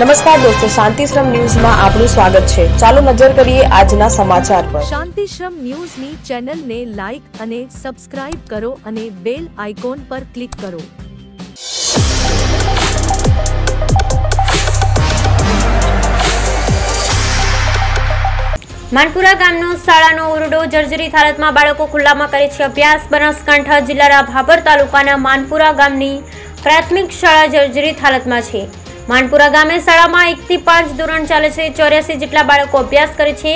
नमस्कार दोस्तों, शांतिश्रम न्यूज में आपनु स्वागत है। चालो नजर करिए आज ना समाचार पर। शांतिश्रम न्यूज नी चैनल ने लाइक अने सब्सक्राइब करो अने बेल आइकॉन पर क्लिक करो। मानपुरा गामनो शाळानो ओरडो जर्जरित हालतमां बाळको खुल्लामां करे छे अभ्यास। बनासकांठा जिल्लाना भाभर तालुकाना मानपुरा गामनी प्राथमिक शाळा जर्जरित हालतमां छे। मानपुरा गामे शाळामां 1 थी 5 धोरण चाले छे। 84 जेटला बाळको अभ्यास करे छे।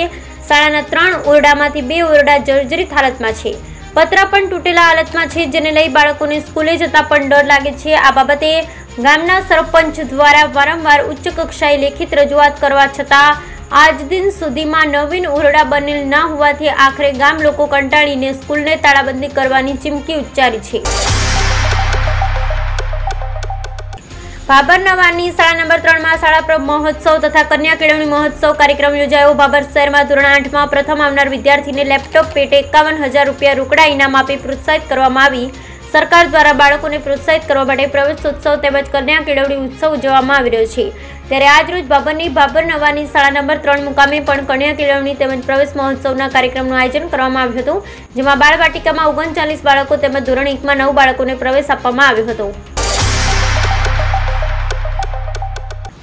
शाळाना 3 ओरडामांथी 2 ओरडा जर्जरित हालतमां छे। पत्रा पण तूटेला हालतमां छे, जेने लई बाळकोने स्कूले जता पण डर लागे छे। आ बाबते गामना सरपंच द्वारा वारंवार उच्च कक्षाए लेखित रजूआत करवा छतां आज दिन सुधीमां नवीन ओरडा बनेल न होवाथी आखरे गाम लोको कंटाळीने स्कूलने ताळाबंधी करवानी चीमकी उच्चारी छे। भाभर नवानी शाला नंबर 3 में शाला प्रभ महोत्सव तथा कन्या केळवणी महोत्सव कार्यक्रम योजायो। भाभर शहर में धोरण 8 में प्रथम आवनार विद्यार्थी ने लैपटॉप पेटे 51,000 रूपिया रोकड़ा इनाम आपी प्रोत्साहित करवामां आवी। सरकार द्वारा बाळकोने प्रोत्साहित करवा माटे प्रवेशोत्सव तेमज कन्या केळवणी उत्सव उजववामां आवी रह्यो छे। त्यारे आज रोज भाभरनी भाभर नवानी शाला नंबर 3 मुकामे पण कन्या केळवणी तेमज प्रवेश महोत्सवना कार्यक्रमनुं आयोजन करवामां आव्युं हतुं, जेमां बाळवाटिकामां 39 बाळको तेमज धोरण 1 मां 9 बाळकोने प्रवेश आपवामां आव्यो हतो।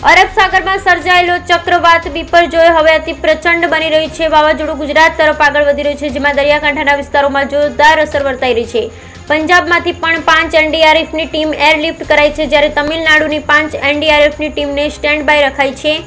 अरब सागर में सर्जायेलो चक्रवात बिपरजोय हवे अति प्रचंड बनी रही है। वावाजोडुं गुजरात तरफ आगळ वधी रह्युं छे, जेमां दरियाकांठाना विस्तारों में जोरदार असर वर्ताई रही है। पंजाब में 5 एनडीआरएफ की टीम एरलिफ्ट कराई है, ज्यारे तमिलनाडु की 5 एनडीआरएफ की टीम ने स्टेन्ड बाय रखाई है।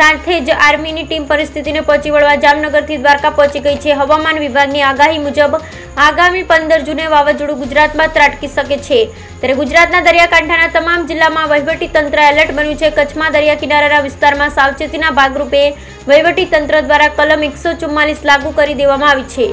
साथ ज आर्मी की टीम परिस्थिति ने पहोंची वळवा जामनगर की द्वारका पहुंची गई है। हवामान विभाग की आगाही मुजब आगामी 15 जूने वावाजोडुं गुजरात में त्राटकी सके छे। त्यारे गुजरातना दरियाकांठाना तमाम जिल्लामां वहीवटी तंत्र एलर्ट बन्युं छे। कच्छमां दरिया किनाराना विस्तारमां सावचेतीना भागरूपे वहीवटी तंत्र द्वारा कलम 144 लागू करी देवामां आवी छे।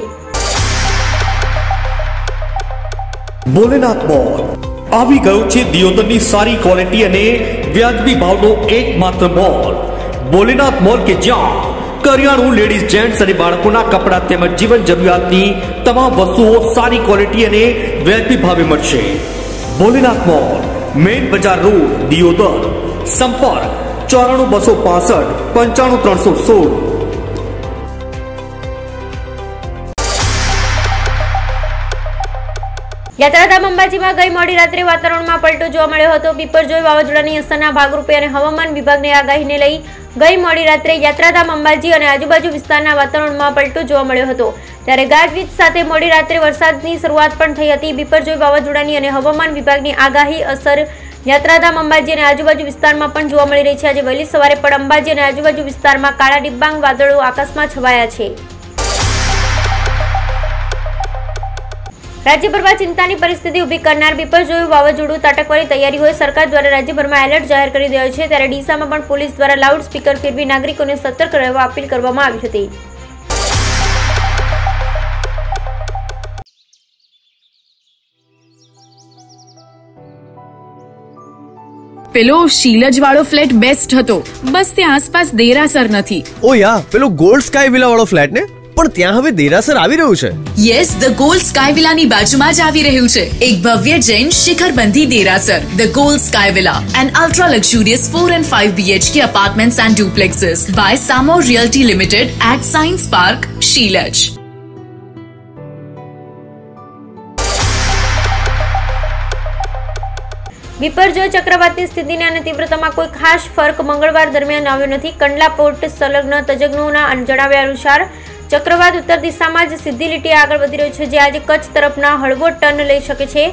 भोलेनाथ मॉल आवी गयो छे दियोदरनी सारी क्वॉलिटी अने व्याजबी भावनो एकमात्र मॉल भोलेनाथ मॉल के ज्यां करियाणु, लेडीज, जेंट्स अने बाळकोना कपड़ा तेमज जीवन जरूरियातनी तमाम वस्तुओ सारी क्वॉलिटी अने व्याजबी भावे मळशे। भोलेनाथ मॉल, मेन बाजार रोड, दियोदर। संपर्क 94 265 95 316। યાત્રાધામ અંબાજીમાં ગઈ મોડી રાત્રે વાતાવરણમાં પલટો જોવા મળ્યો હતો। બિપરજોય વાવાઝોડાની અસરના ભાગરૂપે અને હવામાન વિભાગની આગાહીને લઈ ગઈ મોડી રાત્રે યાત્રાધામ અંબાજી અને આજુબાજુ વિસ્તારના વાતાવરણમાં પલટો જોવા મળ્યો હતો, ત્યારે ગાજવીજ સાથે મોડી રાત્રે વરસાદની શરૂઆત પણ થઈ હતી। બિપરજોય વાવાઝોડાની અને હવામાન વિભાગની આગાહી અસર યાત્રાધામ અંબાજી અને આજુબાજુ વિસ્તારમાં પણ જોવા મળી રહી છે। આજે વહેલી સવારે પણ અંબાજી અને આજુબાજુ વિસ્તારમાં કાળા ડિબાંગ વાદળો આકાશમાં છવાયા છે। राज्यभर में चिंता की परिस्थिति उभी करना बिपरजोय वावाजोडुं ताटकवानी तैयारी हो सरकार द्वारा राज्यभर में एलर्ट जाहिर कर दिया है। त्यारे डीसा में पण पुलिस द्वारा लाउड स्पीकर फेरवी नागरिकों ने सतर्क रहवा अपील करवामां आवी हती। पेलो शीलज वाळो फ्लेट बेस्ट हतो, बस त्यां आसपास देरासर नथी। ओ यार, पेलो गोल्ड स्काई विला वाळो फ्लेट ने પણ ત્યાં હવે દેરાસર આવી રહ્યું છે। યસ, ધ ગોલ્ડ સ્કાય વિલાની બાજુમાં જ આવી રહ્યું છે એક ભવ્ય જૈન શિખરબંધી દેરાસર। The gold sky villa, an ultra luxurious 4 and 5 BHK apartments and duplexes by Samo realty limited at science park, Shilaj. Biparjoy ચક્રવાતની સ્થિતિને અને તીવ્રતામાં કોઈ ખાસ ફરક મંગળવાર દરમિયાન આવ્યો નથી। કંડલા પોર્ટ સંલગ્ન તજજ્ઞોના જણાવ્યા અનુસાર चक्रवात उत्तर दिशा में सीधी लीटी आगे बढ़ी रह्यो छे। आज कच्छ तरफना हळवो टर्न लई शके छे।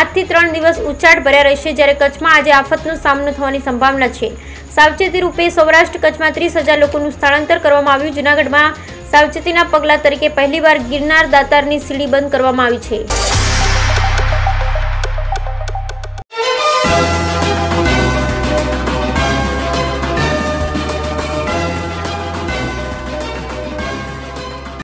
आज थी 3 दिवस उचाट भर्या रहेशे, ज्यारे कच्छ में आज आफतनो सामनो थवानी संभावना छे। सावचेती रूपे सौराष्ट्र कच्छ में 30,000 लोकोनुं स्थानांतर करवामां आव्युं। जूनागढ़ में सावचेतीना पगला तरीके पहली बार गिरनार दातारनी सीढ़ी बंद करवामां आवी छे।